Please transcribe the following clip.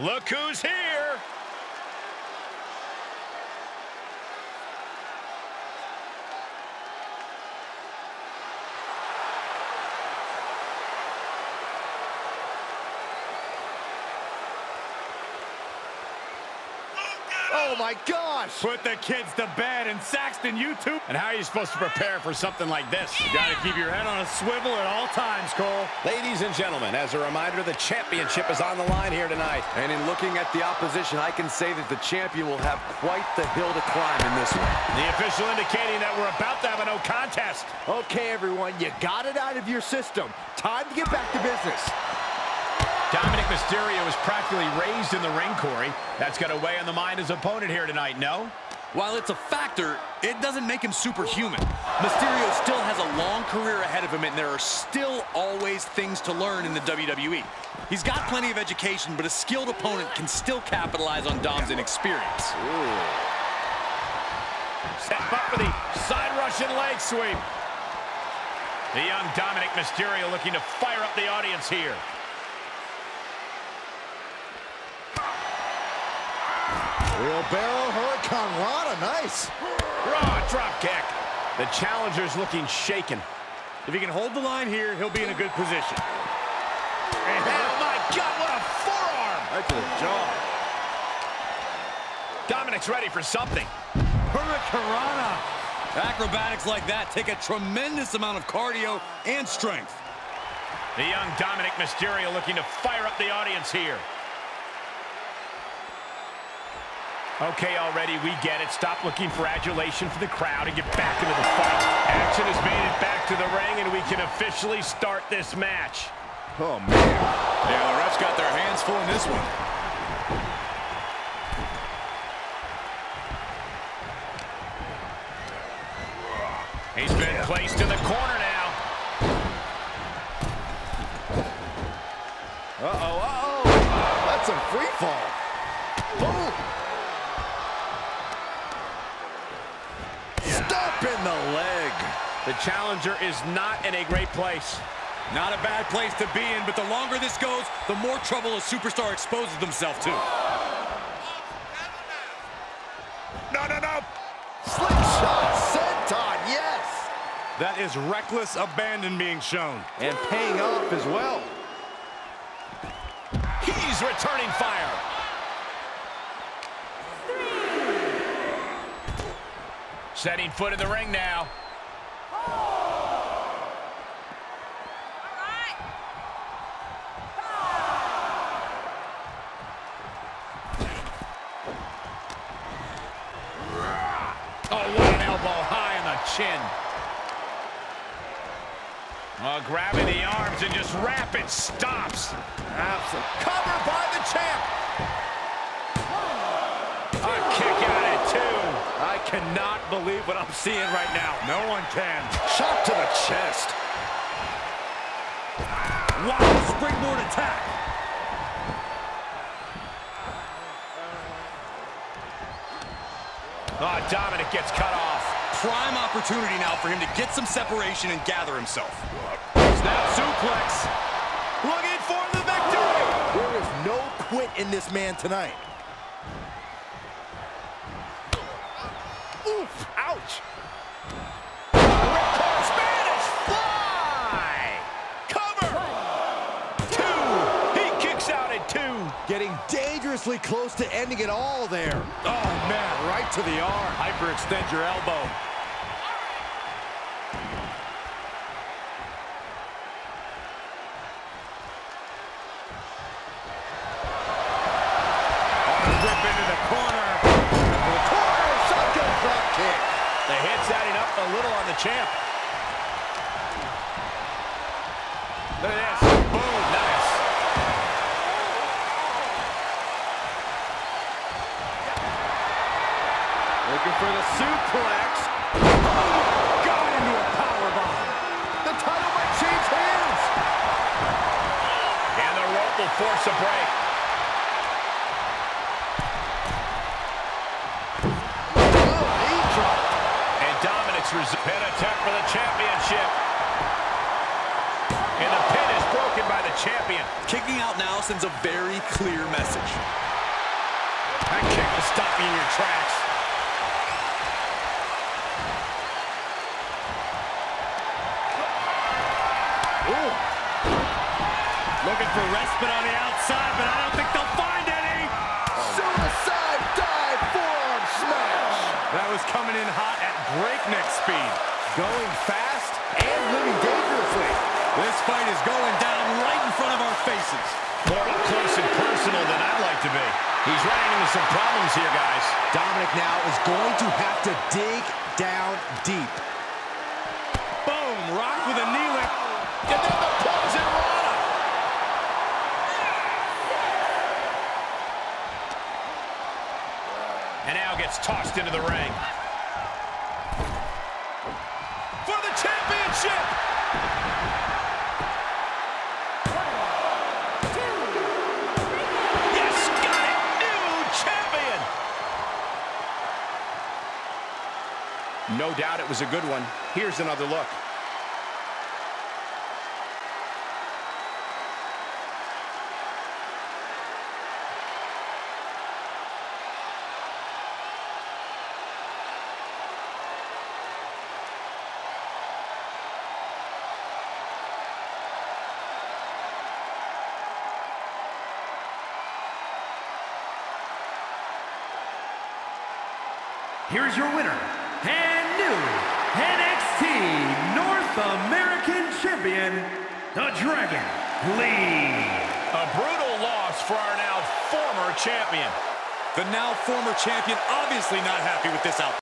Look who's here. Oh my gosh! Put the kids to bed, and Saxton, you too. And how are you supposed to prepare for something like this? You gotta keep your head on a swivel at all times, Cole. Ladies and gentlemen, as a reminder, the championship is on the line here tonight. And in looking at the opposition, I can say that the champion will have quite the hill to climb in this one. The official indicating that we're about to have a no contest. Okay, everyone, you got it out of your system. Time to get back to business. Dominik Mysterio was practically raised in the ring, Corey. That's got to weigh on the mind of his opponent here tonight, no? While it's a factor, it doesn't make him superhuman. Mysterio still has a long career ahead of him, and there are still always things to learn in the WWE. He's got plenty of education, but a skilled opponent can still capitalize on Dom's inexperience. Ooh. Step up for the side Russian leg sweep. The young Dominik Mysterio looking to fire up the audience here. Wheelbarrow Hurricane Rana, nice. Raw drop kick. The challenger's looking shaken. If he can hold the line here, he'll be in a good position. And oh my God, what a forearm! Right to the jaw. Dominik's ready for something. Hurricane Rana. Acrobatics like that take a tremendous amount of cardio and strength. The young Dominik Mysterio looking to fire up the audience here. Okay, already, we get it. Stop looking for adulation from the crowd and get back into the fight. Action has made it back to the ring, and we can officially start this match. Oh, man. Yeah, the refs got their hands full in this one. He's been placed in the corner now. Uh-oh, uh-oh. That's a free fall. Boom. Stop in the leg. The challenger is not in a great place. Not a bad place to be in, but the longer this goes, the more trouble a superstar exposes himself to. No. Slingshot senton, yes. That is reckless abandon being shown. And paying off as well. He's returning fire. Setting foot in the ring now. Oh. All right. Oh, what an elbow high on the chin. Oh, grabbing the arms and just rapid stops. Absolute cover by the champ. Oh. A kick out. I cannot believe what I'm seeing right now. No one can. Shot to the chest. Wow, springboard attack. Oh, Dominik gets cut off. Prime opportunity now for him to get some separation and gather himself. Snap suplex. Looking for the victory. There is no quit in this man tonight. Oof, ouch. Spanish fly. Cover. Two. He kicks out at two. Getting dangerously close to ending it all there. Oh, man, right to the arm. Hyperextend your elbow. Champ. Look at this. Boom. Nice. Looking for the suplex. Oh, got into a powerbomb. The title might change hands. And the rope will force a break. Pin attempt for the championship. And the pin is broken by the Champion. Kicking out now sends a very clear message. That kick will stop you in your tracks. Ooh. Looking for respite on the outside, but I don't think they'll find any. Suicide dive forearm smash. That was coming in hot at breakneck speed. Going fast and living dangerously. This fight is going down right in front of our faces. More up close and personal than I'd like to be. He's running into some problems here, guys. Dominik now is going to have to dig down deep. Boom, rock with a knee lift. And then the plunge and Rana. And now gets tossed into the ring. For the championship! No doubt it was a good one. Here's another look. Here's your winner, and new NXT North American Champion, the Dragon Lee. A brutal loss for our now former champion. The now former champion obviously not happy with this outcome.